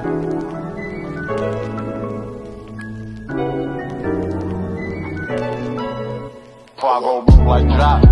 I go boom like drop,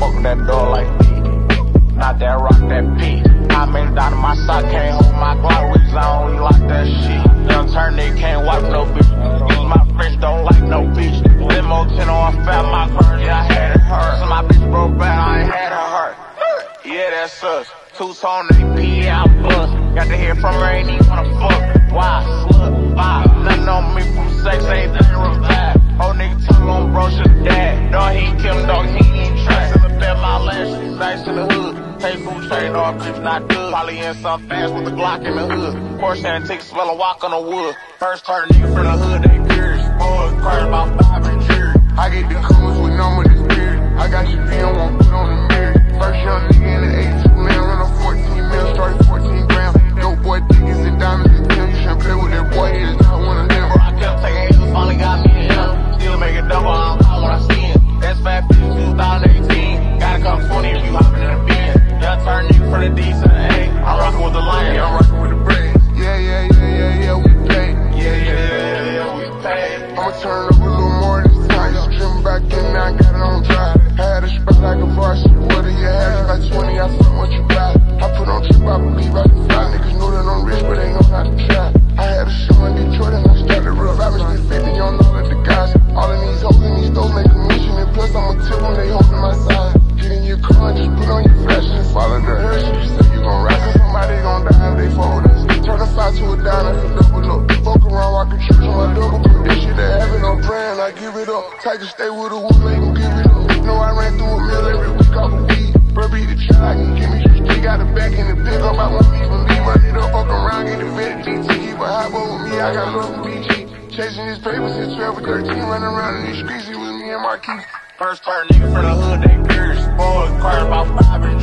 fuck that door like beat, not that rock, that beat. I'm in down my sock, can't hold my Glock, which I only lock that shit. Young Turney can't wipe no bitch, my friends don't like no bitch. Limo 10 on fat, my girl, yeah, I had it hurt. So my bitch broke bad, I ain't had her hurt. Yeah, that's us, two-tone AP, yeah, I bust. Got to hear from her, ain't even wanna fuck. Why, slut, why, nothing on me from sex, ain't that revived. Old nigga took on bro, should've died. No, he killed, dog, he ain't trash. Still up at my last, she's nice in the hood. Hey, food trade, no, bitch, not good. Probably in some fast with a Glock in the hood. Porsche and take smell a walk on the wood. First turn nigga from the hood, they curious. Boys, crying about 5 and 3. I get the coolest with no money spirit. I got you being one foot on the mirror. First young nigga in the 82 man, run a 14 mil, started 14 grams. No boy, dick is in diamonds and kill. You shouldn't play with that boy, it is not one of them. Bro, I kept taking hits, finally got me in him. Still make it double, I don't know when I see him. That's fat bitch, 2018. Gotta come 20 if you hoppin' in the bin. Y'all turn nigga from the D to the A. I'm rockin' with the lion, yeah, I'm rockin' with the brains. Yeah, we paid. Yeah, we paid. I'ma turn up a little more this time. Just trim back in, now I got it on dry. Had a spot like a varsity, what do you have? Like 20, I saw what you got. I put on trip, I believe I can fly. Niggas know that I'm rich, but they know how to try. I had a show in Detroit and I started real rappers. Get 50 on all of the guys. All of these hoes in these stores make a mission. And plus I'ma tip them, they holding my side. Get in your car and just put on your flash and follow the herd. You say you gon' ride, cause somebody gon' die if they fold us. Turn a 5 to a dime, I can double up. Fuck around, I can choose on my double. This shit that happened, I'm praying, I give it up. Tiger stay with a woman, they gon' give it up. No, I ran through a mill every week off a weed. Burby the child, can give me just dig out the back in the pick up. I won't even leave, run it up, fuck around, get invented. DT, keep a hot boy with me, I got love for BG. Chasing his papers since 12 or 13, running around in these streets, he was me and Marquis. First part nigga from the hood, they fierce. Boys, crying about 5 and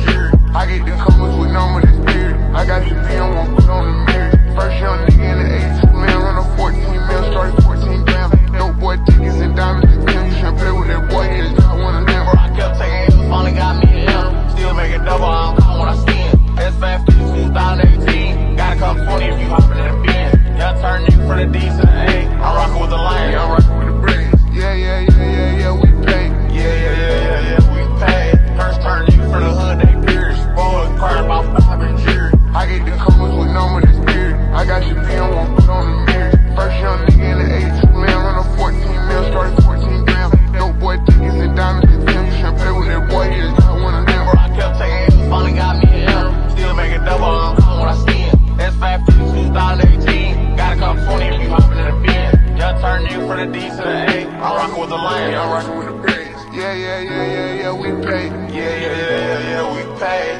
3. I get the coolest with no money spirit. I got the PM, one foot on the mirror. First young nigga in the 82 man, run a 14 mil, started 14 grams. No boy, tickets and diamonds and pills. You shouldn't play with that boy, it is not one of them. Bro, I kept taking hits, finally got me in him. Still make it double, I don't know when I see him. That's fat, 2018. Gotta come 20 if you hoppin' in the bin. Y'all turn nigga from the D to the A. I'm rockin' with the lion, yeah, I'm rockin' with the brains. Yeah, we paid. Yeah, we paid. First turn nigga from the hood, they fierce. Boys, crying about 5 and 3. I get the coolest with no money spirit. I got your PM, one foot on the mirror. First young nigga in the 82 man, run a 14 mil, started 14 grams. No boy, tickets and diamonds and pills. You shouldn't play with that boy, it is not one of them. Bro, I kept taking hits, finally got me in him. Still make it double, I don't know when I see him. That's fat, 2018. Gotta come 20 if you hoppin' in the bin. Y'all turn nigga from the D to the A. I'm rockin' with the lion, yeah, I'm rockin' with the brains. Yeah, we paid. Yeah, we paid.